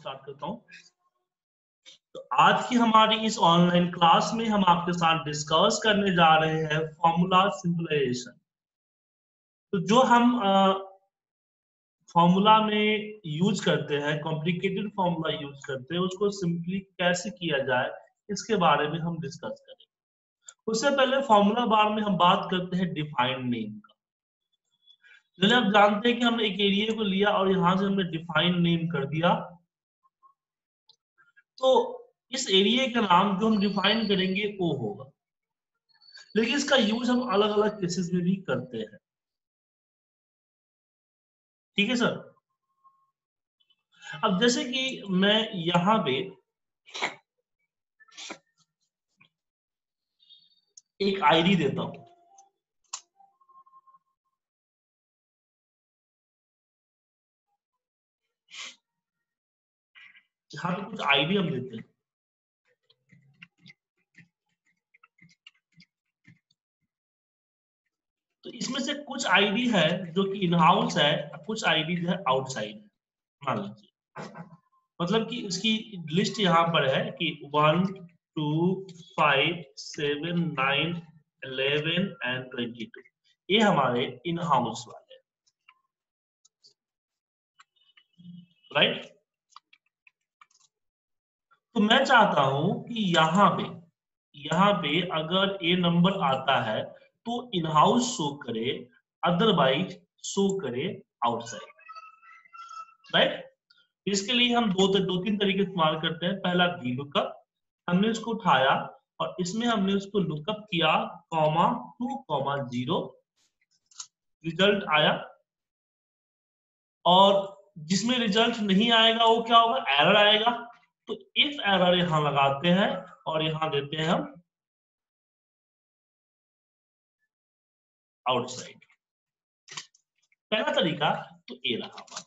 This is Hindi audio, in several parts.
स्टार्ट करता हूँ। तो आज की हमारी इस ऑनलाइन क्लास में हम आपके साथ डिस्कस करने जा रहे हैं फॉर्मूला सिंपलाइजेशन। तो जो हम फॉर्मूला में यूज करते हैं, कॉम्प्लिकेटेड फॉर्मूला यूज करते हैं, उसको सिंपली कैसे किया जाए इसके बारे में हम डिस्कस करेंगे। उससे पहले फॉर्मूला बार में हम बात करते हैं डिफाइंड नेम का। चलिए आप जानते हैं कि हमने एक एरिया को लिया और यहां से हमने डिफाइंड नेम कर दिया। तो इस एरिया का नाम जो हम डिफाइन करेंगे वो होगा, लेकिन इसका यूज हम अलग अलग केसेस में भी करते हैं। ठीक है सर। अब जैसे कि मैं यहां पे एक आईडी देता हूं, यहां पे कुछ आईडी हम देते हैं। तो इसमें से कुछ आईडी है जो कि इन हाउस है, कुछ आईडी है आउटसाइड है। मान लीजिए मतलब कि इसकी लिस्ट यहाँ पर है कि 1, 2, 5, 7, 9, 11 and 22 ये हमारे इन हाउस वाले, राइट। तो मैं चाहता हूं कि यहाँ पे अगर ये नंबर आता है तो इन हाउस शो करे, अदरवाइज शो करे आउटसाइड, राइट। इसके लिए हम दो तीन तरीके इस्तेमाल करते हैं। पहला वी लुकअप, हमने इसको उठाया और इसमें हमने उसको लुकअप किया, (2, 0) रिजल्ट आया। और जिसमें रिजल्ट नहीं आएगा वो क्या होगा, एरर आएगा। तो इफ एरर यहां लगाते हैं और यहां देते हैं हम आउटसाइड। पहला तरीका तो ये रहा हमारा,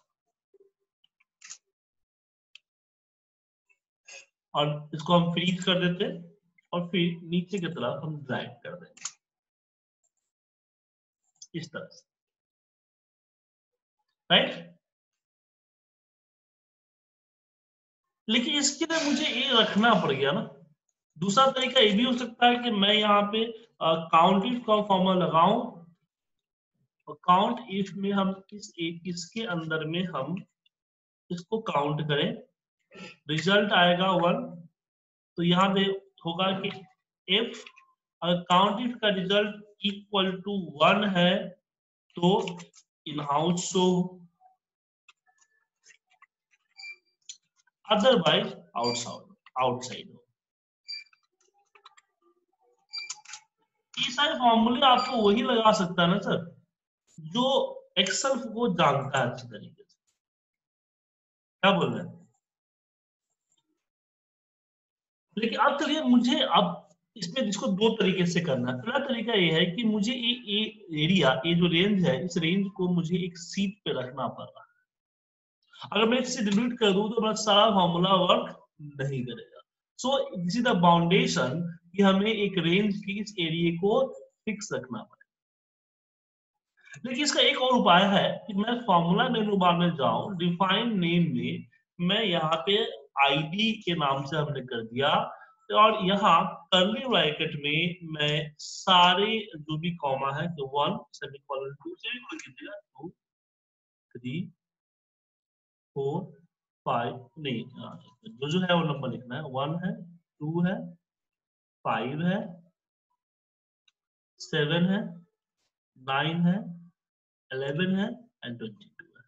और इसको हम फ्रीज कर देते और फिर नीचे की तरफ हम ड्रैग कर देंगे इस तरह से, राइट। लेकिन इसके लिए मुझे ये रखना पड़ गया ना। दूसरा तरीका ये भी हो सकता है कि मैं यहाँ पे काउंटिफ का फॉर्मूला लगाऊं और काउंट इफ में हम किसके अंदर में हम इसको काउंट करें। रिजल्ट आएगा 1, तो यहाँ पे होगा कि इफ अगर काउंट इफ का रिजल्ट =1 है तो in house show, otherwise outside हो। ये सारे फॉर्मूले आपको वही लगा सकता है ना सर जो एक्सेल को जानता है अच्छी तरीके से। क्या बोल रहे हैं। लेकिन अब चलिए मुझे अब इसमें इसको दो तरीके से करना है। पहला तरीका ये है कि मुझे ये एरिया, ये जो रेंज है, इस रेंज को मुझे एक सीट पे रखना पड़ रहा है। अगर मैं इसे डिलीट कर दूं तो मेरा सारा फॉर्मूला वर्क नहीं करेगा। सो दिस इज द बाउंडेशन कि हमें एक रेंज की इस एरिया को फिक्स रखना पड़ेगा। लेकिन इसका एक और उपाय है कि मैं फॉर्मूला मेनू बार में जाऊं, डिफाइन नेम में मैं यहाँ पे आईडी के नाम से हमने कर दिया और यहाँ कर्ली ब्रैकेट में मैं सारे जो भी कॉमा है तो 1, 2, 3, 4, 5 नहीं जो है वो नंबर लिखना है। 1 है, 2 है, 5 है, 7 है, 9 है, 11 है and 22 है।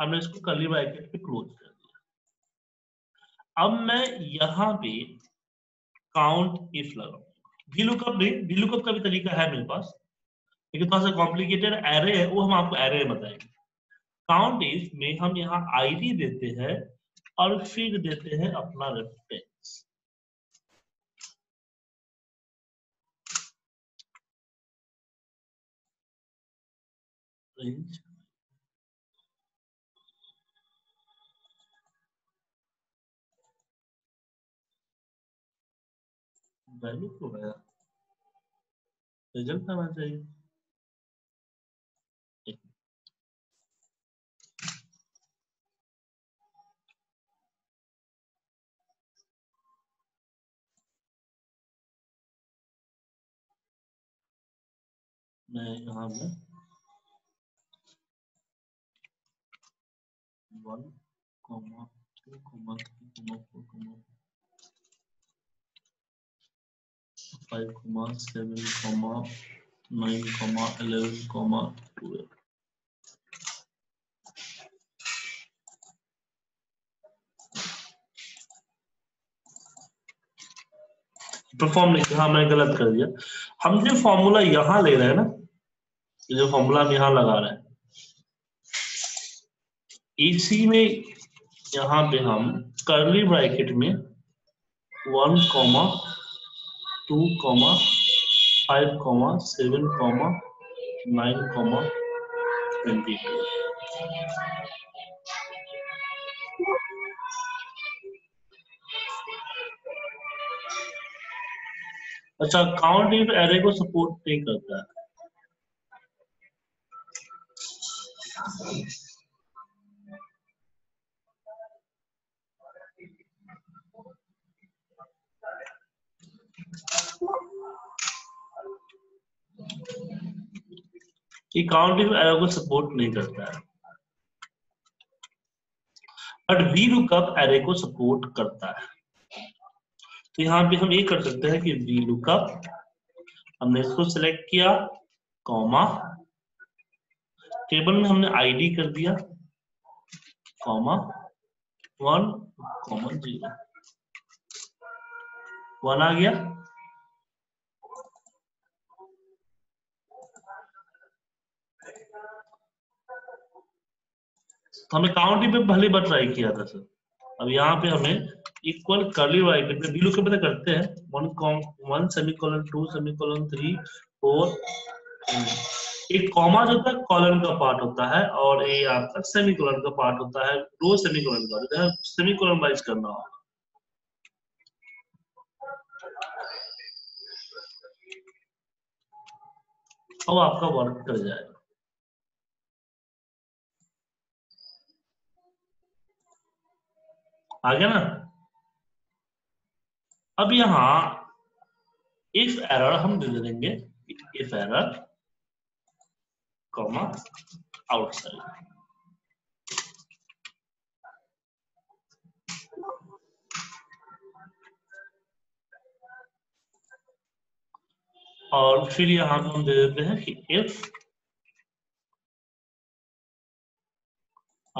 हमने इसको कर्ली ब्रैकेट पे क्लोज कर दिया। अब मैं यहाँ पे काउंट इफ लगाऊंगा। वी लुकअप का भी तरीका है मेरे पास, लेकिन थोड़ा सा कॉम्प्लिकेटेड एरे है, वो हम आपको एरे बताएंगे। काउंट इफ में हम यहाँ आईडी देते हैं और फिर देते हैं अपना रेफरेंस। वैल्यू को गया, रिजल्ट आना चाहिए। मैं यहाँ में 1, 2, 3, 4, 5, 7, 9, 11, 12 परफॉर्म नहीं किया, हमने गलत कर दिया। हम जो फॉर्मूला यहाँ ले रहे हैं ना, जो फॉर्मूला हम यहाँ लगा रहे हैं, इसी में यहाँ पे हम कर्ली ब्रैकेट में 1, 2, 5, 7, 9, 22 अच्छा, काउंट इफ एरे को सपोर्ट नहीं करता है। ये काउंट इफ एरे को सपोर्ट नहीं करता है, बट वी लुकअप एरे को सपोर्ट करता है। तो यहाँ पे हम ये कर सकते हैं कि वी लुकअप, हमने इसको सिलेक्ट किया, कॉमा टेबल में हमने आईडी कर दिया, कॉमा 1, 0, 1 आ गया। तो हमें काउंटिंग पे पहले बार ट्राई किया था सर, अब यहाँ पे हमें इक्वल कर्ली ब्रैकेट में वी लुकअप करते हैं 1, 1 सेमीकोलन 2 सेमीकोलन 3 4। एक कॉमा जो होता है कॉलन का पार्ट होता है और ये आपका सेमीकोलन का पार्ट होता है, 2 सेमीकोलन का होता है, सेमीकोलन वाइज करना होगा। अब आपका वर्क कर जाएगा। आ गया ना। अब यहाँ इफ एरर हम दे देंगे, इफ एरर कॉमा आउटसाइड। और फिर यहाँ पे हम दे देते हैं कि इफ,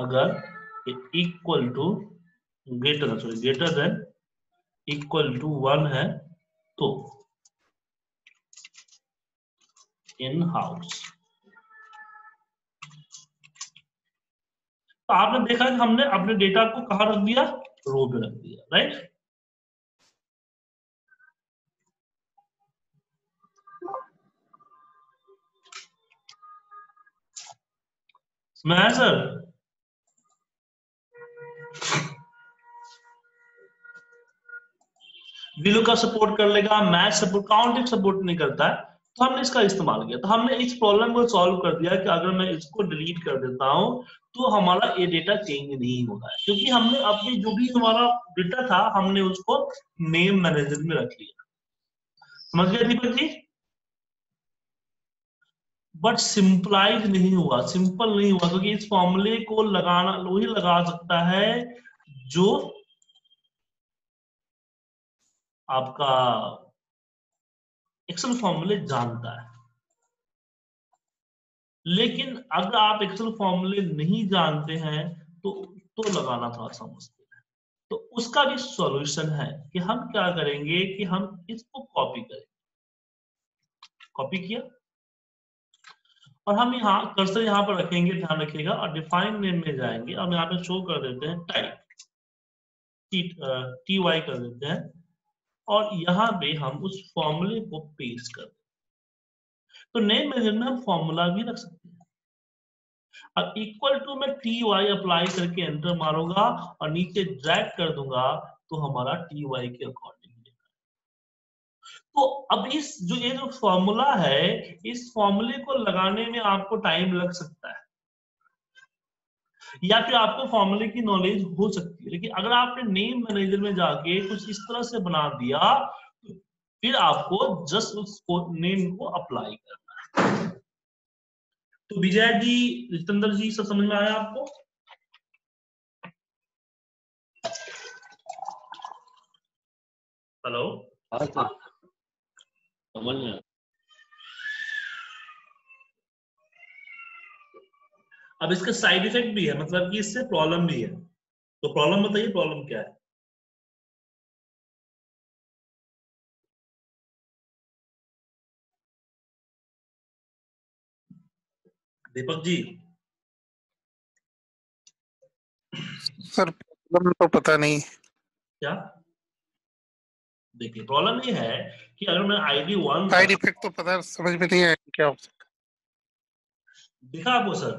अगर equal to greater than equal to 1 है तो इन हाउस। तो आपने देखा कि हमने अपने डेटा को कहां रख दिया, रो पे रख दिया, राइट। समझ आया सर। विलू का सपोर्ट कर लेगा, मैच सपोर्ट, काउंटिंग सपोर्ट नहीं करता है, तो हमने इसका इस्तेमाल किया। तो हमने इस प्रॉब्लम को सॉल्व कर दिया कि अगर मैं इसको डिलीट कर देता हूं तो हमारा ये डेटा चेंज नहीं होगा, क्योंकि हमने अपने जो भी हमारा डेटा था हमने उसको नेम मैनेजर में रख लिया। समझ गए दीपक जी? बट सिंपलाइज नहीं हुआ, सिंपल नहीं हुआ, क्योंकि इस फॉर्मूले को लगाना वही लगा सकता है जो आपका एक्सेल फॉर्मूले जानता है। लेकिन अगर आप एक्सेल फॉर्मूले नहीं जानते हैं तो लगाना थोड़ा सा मुश्किल है। तो उसका भी सॉल्यूशन है कि हम क्या करेंगे कि हम इसको कॉपी करेंगे, कॉपी किया और हम यहाँ कर्सर यहाँ पर रखेंगे, ध्यान रखिएगा, और डिफाइन नेम में जाएंगे और यहाँ पे शो कर देते हैं टाइप, TY कर देते हैं और यहाँ पे हम उस फॉर्मूले को पेस्ट कर दें। तो नेम मेथड में हम फॉर्मूला भी रख सकते हैं। अब इक्वल टू मैं TY अप्लाई करके एंटर मारूंगा और नीचे ड्रैग कर दूंगा तो हमारा TY के अकॉर्डिंग निकलेगा। तो अब इस जो फॉर्मूला है, इस फॉर्मूले को लगाने में आपको टाइम लग सकता है या फिर आपको फॉर्मूले की नॉलेज हो सकती है, लेकिन अगर आपने नेम मैनेजर में जाके कुछ इस तरह से बना दिया तो फिर आपको जस्ट उसको नेम को अप्लाई करना है। तो विजय जी, जितेंद्र जी, सब समझ में आया आपको? हेलो, समझ में आया? अब इसका साइड इफेक्ट भी है, मतलब कि इससे प्रॉब्लम भी है। तो प्रॉब्लम बताइए, प्रॉब्लम क्या है? दीपक जी सर, प्रॉब्लम तो पता नहीं क्या। देखिए प्रॉब्लम ये है कि अगर मैं ID1 साइड इफेक्ट तो पता, समझ में नहीं आया क्या हो सकता। दिखा आपको सर?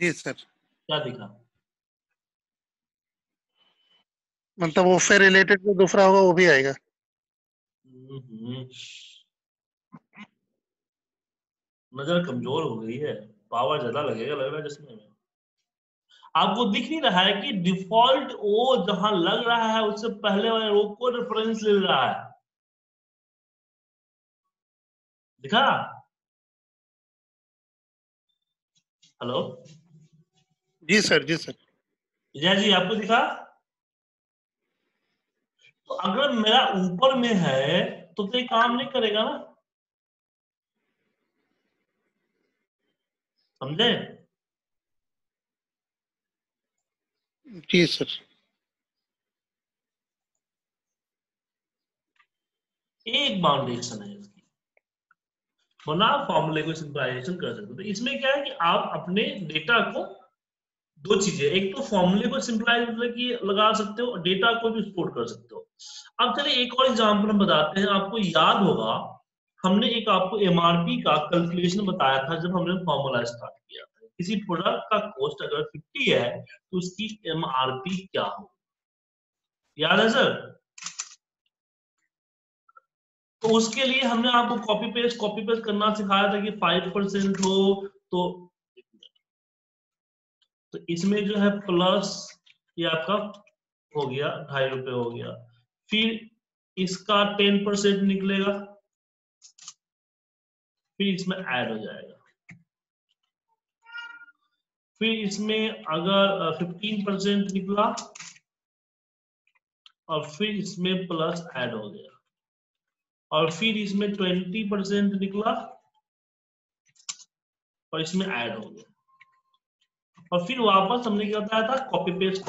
जी सर। क्या दिखा? मतलब वो फिर रिलेटेड जो दूसरा होगा वो भी आएगा। नजर कमजोर हो गई है, पावर ज्यादा लगेगा लग रहा है जिसमें। आपको दिख नहीं रहा है कि डिफॉल्ट ओ जहां लग रहा है उससे पहले वाले रो को रेफरेंस ले रहा है। दिखा? हेलो जी सर। जी सर। विजय जी, आपको दिखा? तो अगर मेरा ऊपर में है तो कोई काम नहीं करेगा ना, समझे? जी सर। एक बाउंडेशन है इसकी, वरना आप फॉर्मूले को सिंपलाइजेशन कर सकते हो। तो इसमें क्या है कि आप अपने डेटा को दो चीजें, एक तो फॉर्मूले को सिंपलाइज लगा सकते हो, डेटा को भी स्टोर कर सकते हो। अब चलिए एक और एग्जांपल हम बताते हैं। आपको याद होगा हमने एक आपको एमआरपी का कैलकुलेशन बताया था जब हमने फॉर्मूला स्टार्ट किया था। किसी प्रोडक्ट का कॉस्ट अगर 50 है तो उसकी एमआरपी क्या हो, याद है सर? तो उसके लिए हमने आपको कॉपी पेस्ट करना सिखाया था कि 5% हो तो इसमें जो है प्लस ये आपका हो गया 2.5 रुपए हो गया, फिर इसका 10% निकलेगा, फिर इसमें ऐड हो जाएगा, फिर इसमें अगर 15% निकला और फिर इसमें प्लस ऐड हो गया और फिर इसमें 20% निकला और इसमें ऐड हो गया और फिर वापस हमने क्या बताया था? Copy paste.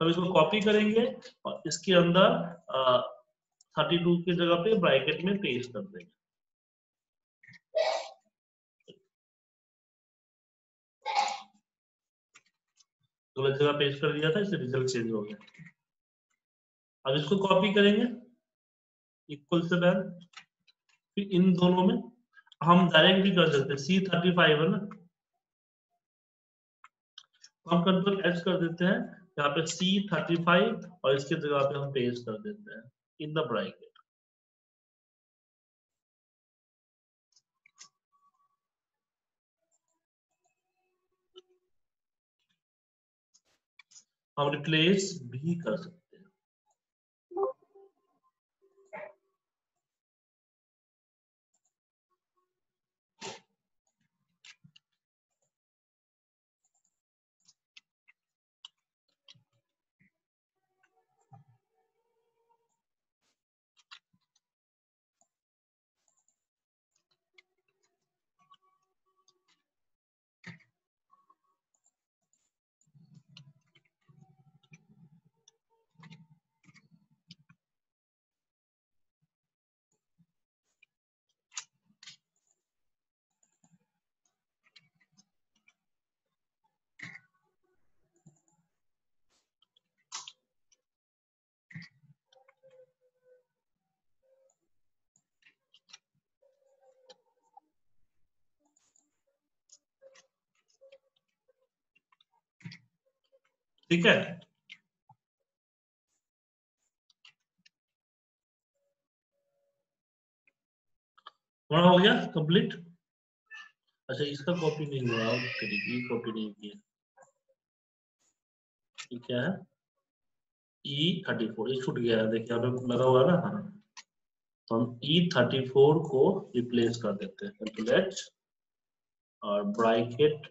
अब इसको कॉपी करेंगे और इसके अंदर 32 की जगह पे ब्रैकेट में पेस्ट कर देंगे। गलत जगह पेस्ट कर दिया था, इससे रिजल्ट चेंज हो गया। अब इसको कॉपी करेंगे इक्वल से बैन, फिर इन दोनों में हम डायरेक्टली कर सकते हैं। C35 है ना, हम कंट्रोल H कर देते हैं, यहाँ पे C35 और इसके जगह पे हम पेस्ट कर देते हैं इन द ब्रैकेट। हम रिप्लेस भी कर सकते हैं। ठीक है, पूरा हो गया कंप्लीट। अच्छा, इसका कॉपी नहीं हुआ, कॉपी नहीं किया। क्या है E34? ये छूट गया है, देखिए लगा हुआ ना। हाँ, तो हम E34 को रिप्लेस कर देते हैं कंट्रोल H और ब्रैकेट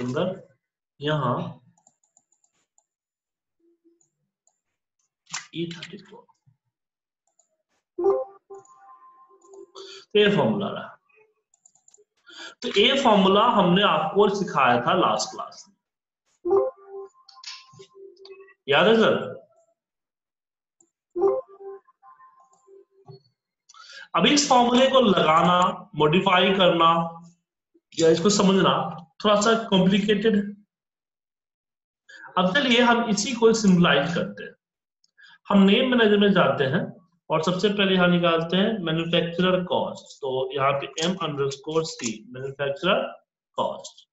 अंदर यहाँ E34। तो ये फॉर्मूला रहा। तो ये फॉर्मूला हमने आपको सिखाया था लास्ट क्लास में, याद है सर? अब इस फॉर्मूले को लगाना, मॉडिफाई करना या इसको समझना थोड़ा सा कॉम्प्लिकेटेड है। अब चलिए हम इसी को सिंबलाइज करते हैं। हम नेम मैनेजर में जाते हैं और सबसे पहले यहाँ निकालते हैं मैन्युफैक्चरर कॉस्ट। तो यहाँ पे M_C manufacturer cost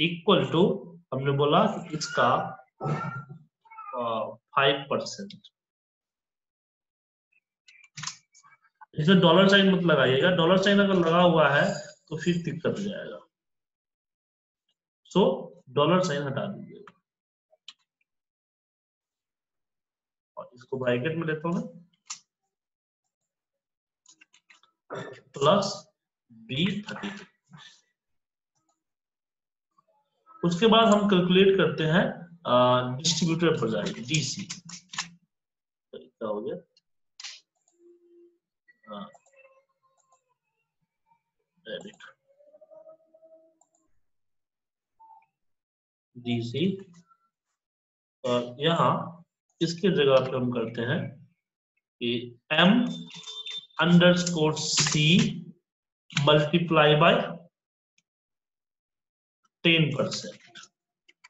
equal to हमने बोला कि इसका 5%। इसमें डॉलर साइन मत लगाइएगा, डॉलर साइन अगर लगा हुआ है तो फिर दिक्कत हो जाएगा, सो डॉलर साइन हटा दीजिएगा और इसको ब्रैकेट में लेता हूं मैं, प्लस B32। उसके बाद हम कैलकुलेट करते हैं डिस्ट्रीब्यूटर पर जाएंगे DC। तो क्या हो गया? DC और यहाँ इसके जगह पे हम करते हैं कि M_C multiply by 10%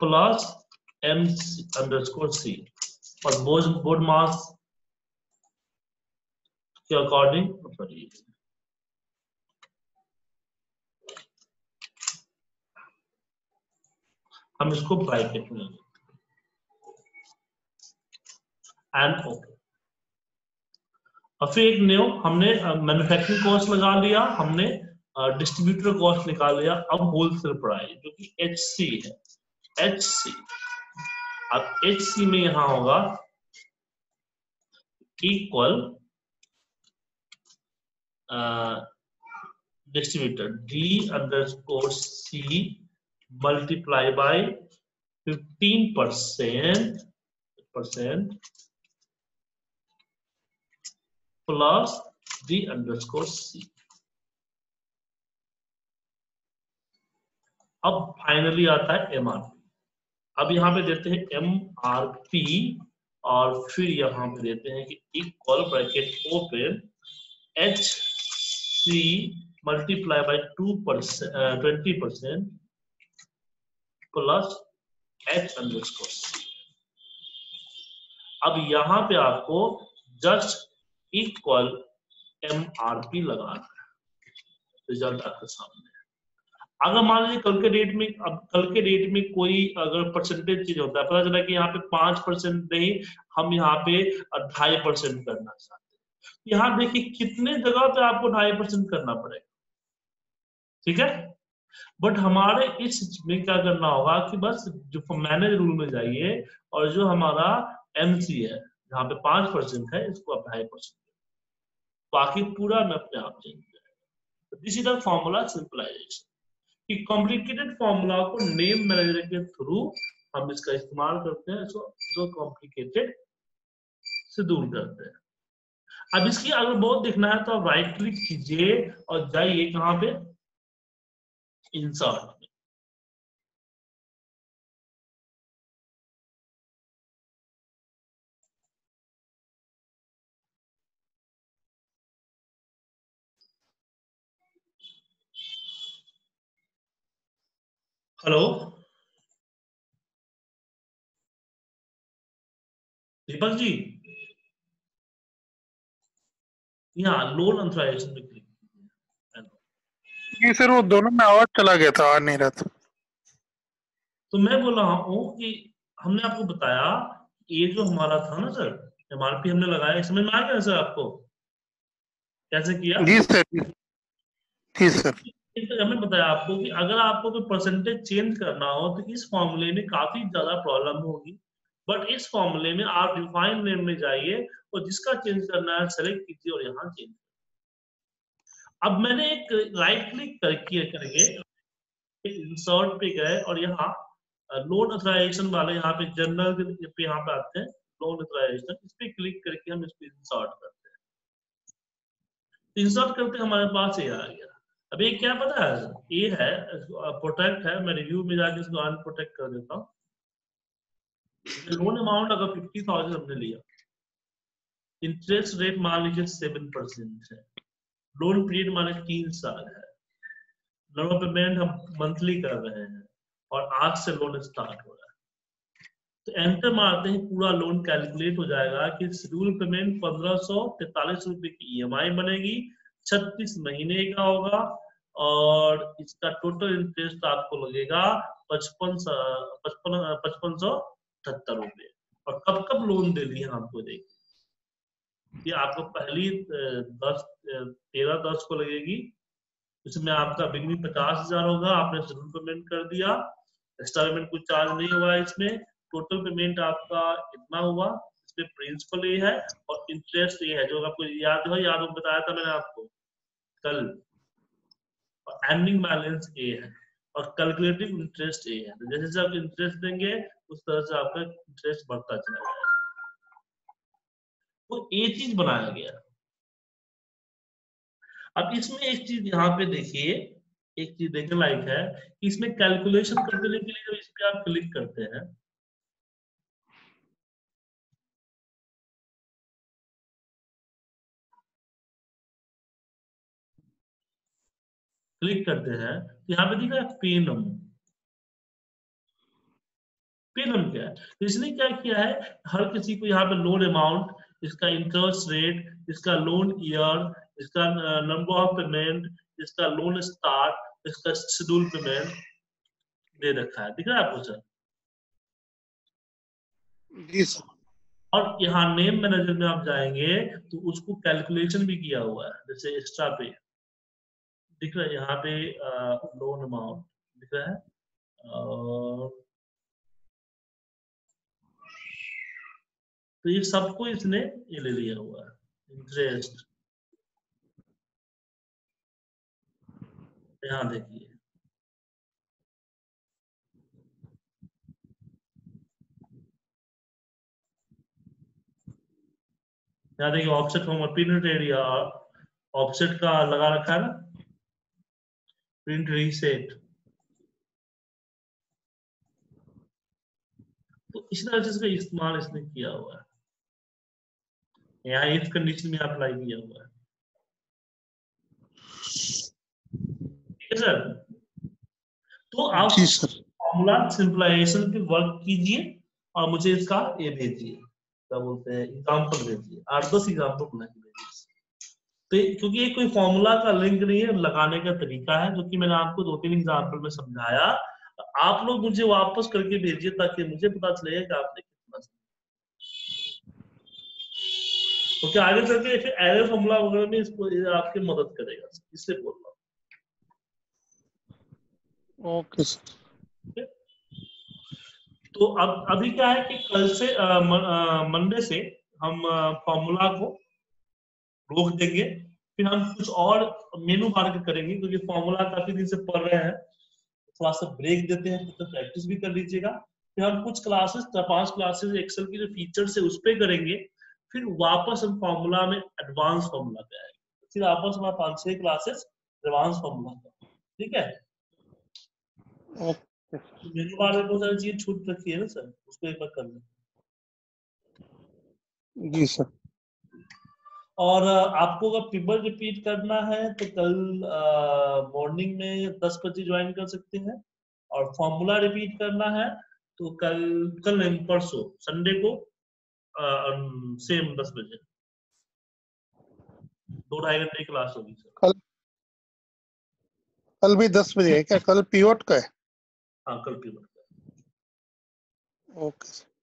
plus M_C और बोडमास के अकॉर्डिंग हम इसको ब्रैकेट में एंड ओके। फिर एक न्यू हमने मैन्युफैक्चरिंग कॉस्ट लगा लिया, हमने डिस्ट्रीब्यूटर कॉस्ट निकाल लिया। अब होलसेल प्राइस जो कि HC है, HC अब HC में यहाँ होगा equal distributor D_C multiply by 15% plus D_C। अब फाइनली आता है MRP। अब यहाँ पे देते हैं MRP और फिर यहाँ पे देते हैं कि equal bracket open HC multiply by 20% plus H_C। अब यहाँ पे आपको जस्ट इक्वल MRP लगाना है, रिजल्ट आपके सामने। अगर मान लीजिए कल के डेट में, अब कल के डेट में कोई अगर परसेंटेज चीज होता है, पता चला कि यहाँ पे 5% नहीं, हम यहाँ पे 2.5% करना चाहते हैं। यहाँ देखिए कितने जगह पे आपको 2.5% करना पड़ेगा, ठीक है? बट हमारे इस में क्या करना होगा कि बस जो मैनेज रूल में जाइए और जो हमारा MC है जहाँ पे 5% है इसको आप 2.5%, बाकी पूरा में अपने आप चेंज जाएगा। This is the formula simplification. कि कॉम्प्लिकेटेड फॉर्मूला को नेम मैनेजर के थ्रू हम इसका इस्तेमाल करते हैं, जो कॉम्प्लिकेटेड से दूर करते हैं। अब इसकी अगर बहुत देखना है तो आप राइट क्लिक कीजिए और जाइए कहाँ पे, इंसर्ट। हेलो दीपक जी, यहाँ लोन ऑथराइजेशन में क्लिक कीजिए। सर वो दोनों में आवाज चला गया था, आ नहीं रहा था। तो मैं बोल रहा हूँ कि हमने आपको बताया ये जो हमारा था ना सर MRP हमने लगाया, समझ में आ गया सर आपको कैसे किया? जी सर, जी सर। हमने बताया आपको कि अगर आपको कोई परसेंटेज चेंज करना हो तो इस फॉर्मूले में काफी ज्यादा प्रॉब्लम होगी, बट इस फॉर्मूले में आप डिफाइन नेम में जाइए और जिसका चेंज करना है सेलेक्ट कीजिए और यहाँ चेंज। अब मैंने एक राइट क्लिक करके इंसर्ट पे गए और यहाँ लोन ऑथराइजेशन वाले यहाँ पे जनरल पे यहाँ पे आते हैं लोन ऑथराइजेशन, इस पे क्लिक करके हम इसको इंसर्ट करते हैं। इंसर्ट करते हमारे पास ये आ गया। अब ये क्या पता है, ये है प्रोटेक्ट है। मैं रिव्यू में जाके इसको अनप्रोटेक्ट कर देता हूँ। लोन अमाउंट अगर 50,000 हमने लिया, इंटरेस्ट रेट मान लीजिए 7% है, लोन पीरियड मान लीजिए 3 साल है, लोन पेमेंट हम मंथली कर रहे हैं और आज से लोन स्टार्ट हो रहा है। तो एंटर मारते ही पूरा लोन कैलकुलेट हो जाएगा कि शेड्यूल पेमेंट 1543 रुपए की ईएमआई बनेगी, 36 महीने का होगा और इसका टोटल इंटरेस्ट आपको लगेगा 5573 रुपए। और कब कब लोन दे दिए हमको देखिए, ये आपको पहली 13/10 को लगेगी, इसमें आपका बिगनिंग 50,000 होगा, आपने जरूर पेमेंट कर दिया, एक्स्ट्रा पेमेंट कुछ चार्ज नहीं हुआ, इसमें टोटल पेमेंट आपका इतना हुआ, इसमें प्रिंसिपल ये है और इंटरेस्ट ये है जो आपको याद हो, याद बताया था मैंने आपको कल, और एंडिंग बैलेंस ये है और कैलकुलेटिव इंटरेस्ट ये है। जैसे जैसे आप इंटरेस्ट देंगे उस तरह से आपका इंटरेस्ट बढ़ता जाएगा। तो ये चीज बनाया गया। अब इसमें एक चीज यहाँ पे देखिए, एक चीज देखने लायक है कि इसमें कैलकुलेशन करने के लिए जब इस पे आप क्लिक करते हैं तो यहाँ पे दिखा पेनम। पेनम क्या है? तो इसने क्या किया है, हर किसी को यहाँ पे लोन अमाउंट, इसका इंटरेस्ट रेट, इसका लोन ईयर, इसका नंबर ऑफ पेमेंट, इसका लोन स्टार्ट, इसका शेड्यूल पेमेंट दे रखा है। दिख रहा है आपको सर? और यहाँ नेम मैनेजर में आप जाएंगे तो उसको कैलकुलेशन भी किया हुआ है। जैसे एक्स्ट्रा पे दिख रहा है, यहाँ पे लोन अमाउंट दिख रहा है तो ये सबको इसने ये ले लिया हुआ है। इंटरेस्ट यहाँ देखिए, यहाँ देखिए offset form print area offset का लगा रखा है ना, प्रिंट रीसेट। तो इस तरह से इसका इस्तेमाल इसने किया हुआ है, यहाँ इस कंडीशन में अप्लाई किया हुआ है। सर तो आप फॉर्मूला सिंपलाइजेशन पे वर्क कीजिए और मुझे इसका ये भेजिए, क्या बोलते हैं, एग्जांपल भेजिए, 8-10 एग्जांपल बना के भेजिए। तो क्योंकि ये कोई फॉर्मूला का लिंक नहीं है, लगाने का तरीका है, जो कि मैंने आपको 2-3 एग्जांपल में समझाया। आप लोग मुझे वापस करके भेजिए ताकि मुझे पता चले कि आपने कितना समझा। ओके, आगे चल के फिर एरर फॉर्मूला वगैरह में इसको आपकी मदद करेगा, इससे बोल रहा हूँ। ओके सर, तो अब अभी क्या है कि कल से मंडे से हम फॉर्मूला को रोक देंगे, फिर हम कुछ और मेनू मार्क करेंगे क्योंकि फॉर्मूला काफी दिन से पढ़ रहे हैं, थोड़ा सा ब्रेक देते हैं, तो प्रैक्टिस भी कर लीजिएगा। फिर हम कुछ क्लासेस 4-5 क्लासेस एक्सेल की जो फीचर्स है उस पर करेंगे, फिर वापस हम फॉर्मूला में एडवांस फॉर्मूला पे आएंगे, फिर वापस हमारा 5-6 क्लासेस एडवांस फॉर्मूला का। ठीक है, मेनू बार में बहुत सारी चीजें छूट रखी है ना सर, उसको एक बार कर लें। जी सर, और आपको अगर पेपर रिपीट करना है तो कल मॉर्निंग में 10 बजे ज्वाइन कर सकते हैं, और फॉर्मूला रिपीट करना है तो कल नहीं, परसों संडे को सेम 10 बजे 2-2.5 घंटे की क्लास होगी सर। कल भी 10 बजे है क्या? कल पीओट का है? हाँ, कल पीओट का। ओके।